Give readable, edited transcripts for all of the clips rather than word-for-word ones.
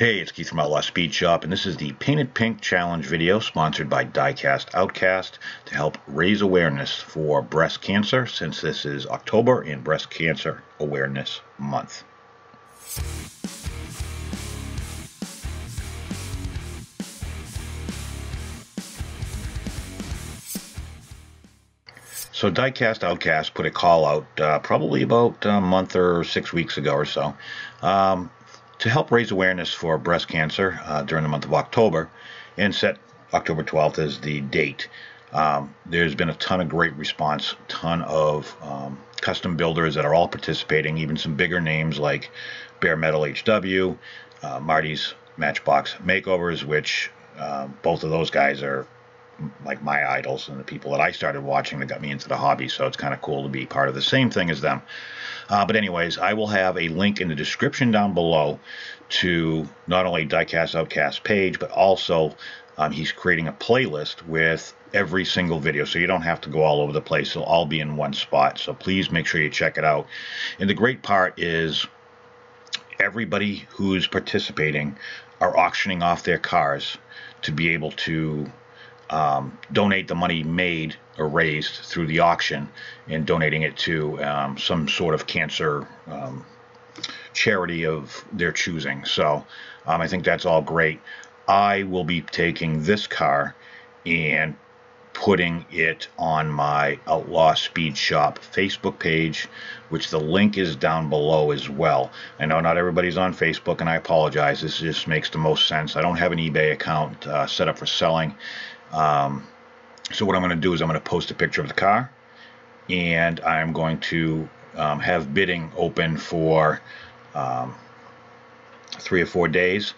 Hey, it's Keith from Outlaw Speed Shop, and this is the Painted Pink Challenge video sponsored by Diecast Outcast to help raise awareness for breast cancer, since this is October and Breast Cancer Awareness Month. So Diecast Outcast put a call out probably about a month or 6 weeks ago or so. To help raise awareness for breast cancer during the month of October and set October 12th as the date. There's been a ton of great response, ton of custom builders that are all participating, even some bigger names like Bare Metal HW, Marty's Matchbox Makeovers, which both of those guys are like my idols and the people that I started watching that got me into the hobby, so it's kind of cool to be part of the same thing as them. But anyways, I will have a link in the description down below to not only Diecast Outcast page, but also he's creating a playlist with every single video, so you don't have to go all over the place. They'll all be in one spot, so please make sure you check it out. And the great part is everybody who's participating are auctioning off their cars to be able to donate the money made or raised through the auction and donating it to some sort of cancer charity of their choosing. So I think that's all great. I will be taking this car and putting it on my Outlaw Speed Shop Facebook page, which the link is down below as well. I know not everybody's on Facebook, and I apologize. This just makes the most sense. I don't have an eBay account set up for selling. So what I'm going to do is I'm going to post a picture of the car, and I'm going to have bidding open for 3 or 4 days,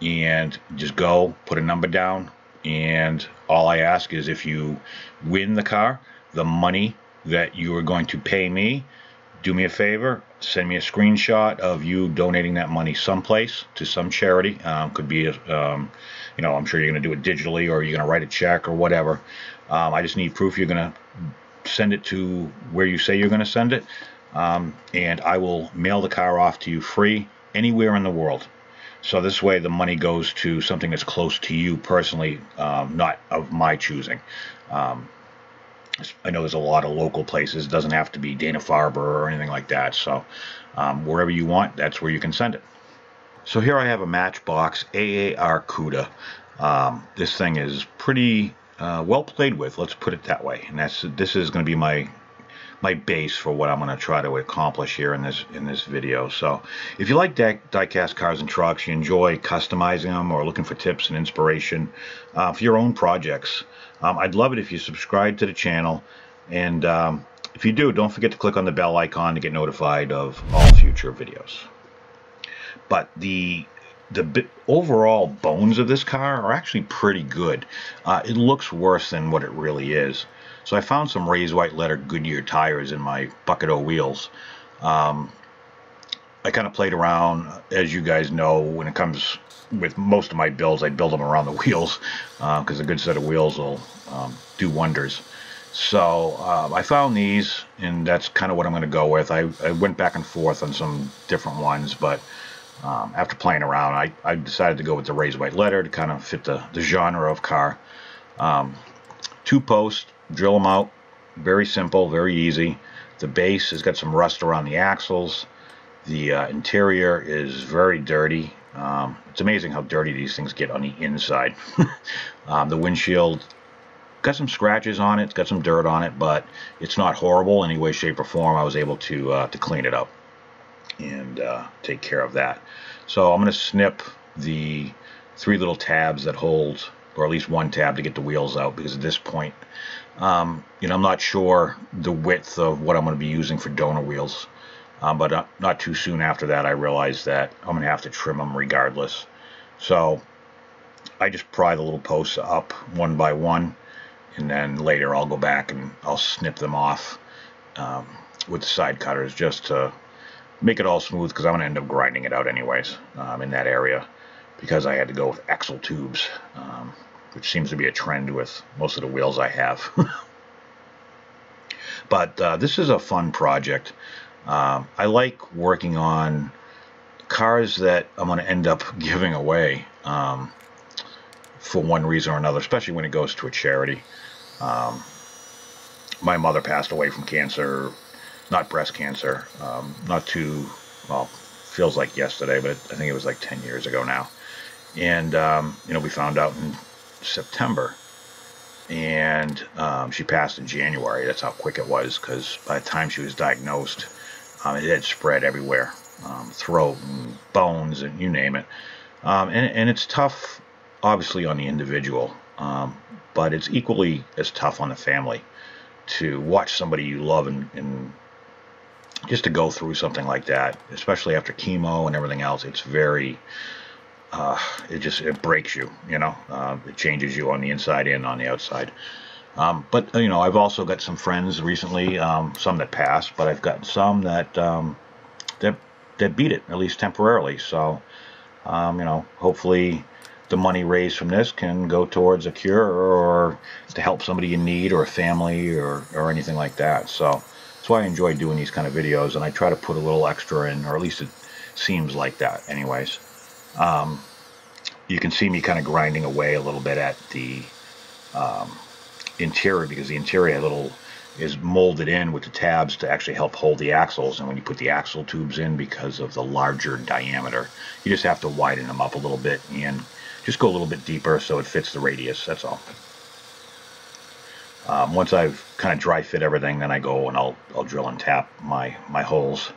and just go put a number down, and all I ask is if you win the car, the money that you are going to pay me, do me a favor, send me a screenshot of you donating that money someplace to some charity. Could be, you know, I'm sure you're going to do it digitally, or you're going to write a check or whatever. I just need proof you're going to send it to where you say you're going to send it. And I will mail the car off to you free anywhere in the world. So this way the money goes to something that's close to you personally, not of my choosing. I know there's a lot of local places. It doesn't have to be Dana-Farber or anything like that. So wherever you want, that's where you can send it. So here I have a Matchbox AAR Cuda. This thing is pretty well played with, let's put it that way. And this is going to be my base for what I'm going to try to accomplish here in this video. So if you like diecast cars and trucks, you enjoy customizing them or looking for tips and inspiration for your own projects, I'd love it if you subscribe to the channel, and if you do, don't forget to click on the bell icon to get notified of all future videos. But the overall bones of this car are actually pretty good. It looks worse than what it really is. So I found some raised white letter Goodyear tires in my bucket O wheels. I kind of played around, as you guys know, when it comes with most of my builds, I build them around the wheels because a good set of wheels will do wonders. So I found these, and that's kind of what I'm going to go with. I went back and forth on some different ones, but after playing around, I decided to go with the raised white letter to kind of fit the genre of car. Two post. Drill them out. Very simple, very easy. The base has got some rust around the axles. The interior is very dirty. It's amazing how dirty these things get on the inside. The windshield got some scratches on it. It's got some dirt on it, but it's not horrible in any way, shape, or form. I was able to clean it up and take care of that. So I'm going to snip the three little tabs that hold, or at least one tab to get the wheels out, because at this point, you know, I'm not sure the width of what I'm going to be using for donor wheels, but not too soon after that I realized that I'm going to have to trim them regardless. So I just pry the little posts up one by one, and then later I'll go back and I'll snip them off with the side cutters just to make it all smooth, because I'm going to end up grinding it out anyways in that area, because I had to go with axle tubes, which seems to be a trend with most of the wheels I have. But this is a fun project. I like working on cars that I'm going to end up giving away for one reason or another, especially when it goes to a charity. My mother passed away from cancer, not breast cancer, not too, well, feels like yesterday, but I think it was like 10 years ago now. And, you know, we found out in September, and she passed in January. That's how quick it was, because by the time she was diagnosed, it had spread everywhere, throat and bones and you name it. And it's tough, obviously, on the individual, but it's equally as tough on the family to watch somebody you love and just to go through something like that, especially after chemo and everything else. It's very, it breaks you, you know, it changes you on the inside and on the outside. But, you know, I've also got some friends recently, some that passed, but I've got some that, that beat it, at least temporarily. So, you know, hopefully the money raised from this can go towards a cure or to help somebody in need or a family or anything like that. So that's why I enjoy doing these kind of videos, and I try to put a little extra in, or at least it seems like that anyways. You can see me kind of grinding away a little bit at the interior, because the interior is molded in with the tabs to actually help hold the axles. And when you put the axle tubes in, because of the larger diameter, you just have to widen them up a little bit and just go a little bit deeper so it fits the radius. That's all. Once I've kind of dry fit everything, then I go and I'll drill and tap my holes.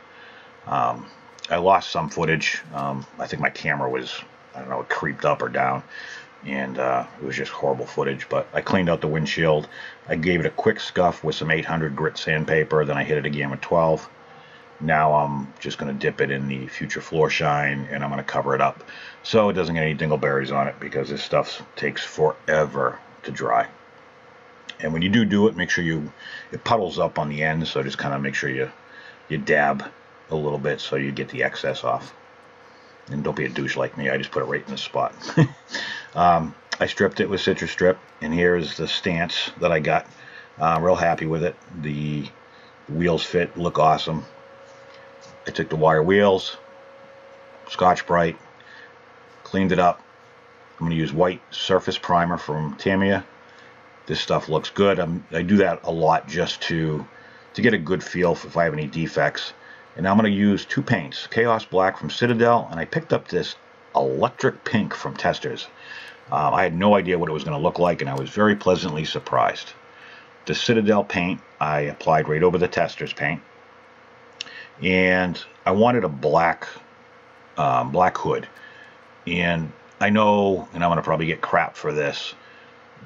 I lost some footage. I think my camera was, I don't know, it creeped up or down, and it was just horrible footage. But I cleaned out the windshield. I gave it a quick scuff with some 800 grit sandpaper. Then I hit it again with 12. Now I'm just going to dip it in the Future Floor Shine, and I'm going to cover it up so it doesn't get any dingleberries on it, because this stuff takes forever to dry. And when you do it, make sure it puddles up on the end, so just kind of make sure you dab a little bit so you get the excess off. And don't be a douche like me. I just put it right in the spot. I stripped it with Citrus Strip, and here's the stance that I got. I'm real happy with it. The wheels fit, look awesome. I took the wire wheels, Scotch-Brite, cleaned it up. I'm going to use white surface primer from Tamiya. This stuff looks good. I do that a lot just to get a good feel if I have any defects. And I'm going to use two paints, Chaos Black from Citadel, and I picked up this electric pink from Testers. I had no idea what it was going to look like, and I was very pleasantly surprised. The Citadel paint I applied right over the Testers paint, and I wanted a black, black hood. And I know, and I'm going to probably get crap for this,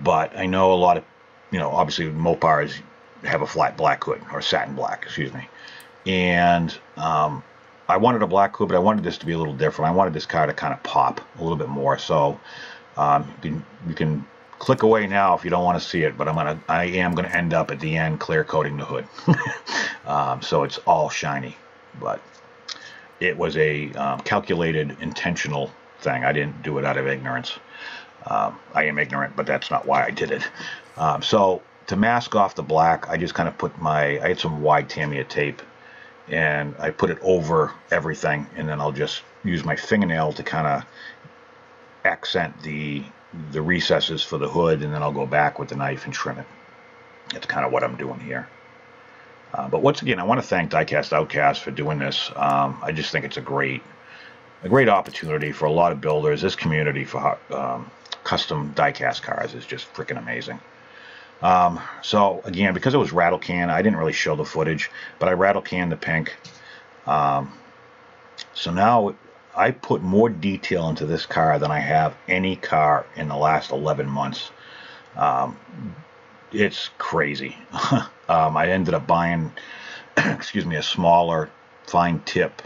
but I know a lot of, you know, obviously Mopars have a flat black hood, or satin black, excuse me. And I wanted a black hood, but I wanted this to be a little different. I wanted this car to kind of pop a little bit more. So you can click away now if you don't want to see it, but I am gonna end up at the end clear coating the hood, so it's all shiny. But it was a calculated, intentional thing. I didn't do it out of ignorance. I am ignorant, but that's not why I did it. So to mask off the black, I just kind of put I had some wide Tamiya tape, and I put it over everything, and then I'll just use my fingernail to kind of accent the recesses for the hood, and then I'll go back with the knife and trim it. That's kind of what I'm doing here. But once again, I want to thank Diecast Outcast for doing this. I just think it's a great opportunity for a lot of builders. This community for custom diecast cars is just freaking amazing. So again, because it was rattle can, I didn't really show the footage, but I rattle canned the pink. So now I put more detail into this car than I have any car in the last 11 months. It's crazy. I ended up buying, excuse me, a smaller fine tip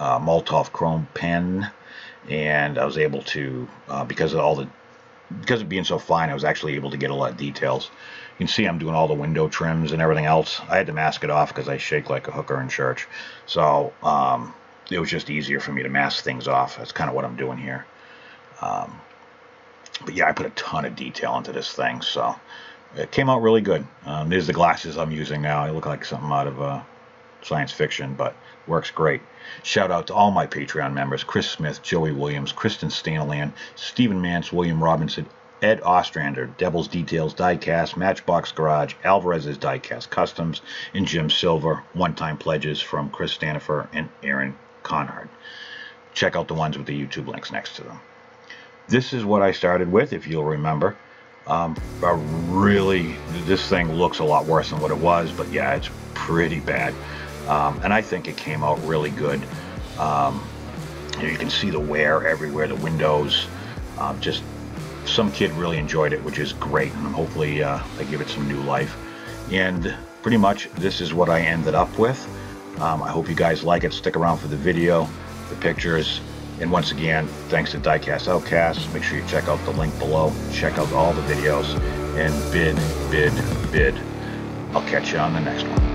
Molotov Chrome pen, and I was able to, because of being so fine, I was actually able to get a lot of details. You can see I'm doing all the window trims and everything else. I had to mask it off because I shake like a hooker in church. So it was just easier for me to mask things off. That's kind of what I'm doing here. But yeah, I put a ton of detail into this thing, so it came out really good. There's the glasses I'm using now. They look like something out of science fiction, but works great. Shout out to all my Patreon members, Chris Smith, Joey Williams, Kristen Staniland, Stephen Mance, William Robinson, Ed Ostrander, Devil's Details, Diecast, Matchbox Garage, Alvarez's Diecast Customs, and Jim Silver. One-time pledges from Chris Stanifer and Aaron Conard. Check out the ones with the YouTube links next to them. This is what I started with, if you'll remember. This thing looks a lot worse than what it was, but yeah, it's pretty bad. And I think it came out really good. You can see the wear everywhere, the windows, just... some kid really enjoyed it, which is great, and hopefully I give it some new life. And pretty much this is what I ended up with. I hope you guys like it. Stick around for the video, the pictures, and once again, thanks to Diecast Outcast. Make sure you check out the link below. Check out all the videos, and bid, bid, bid. I'll catch you on the next one.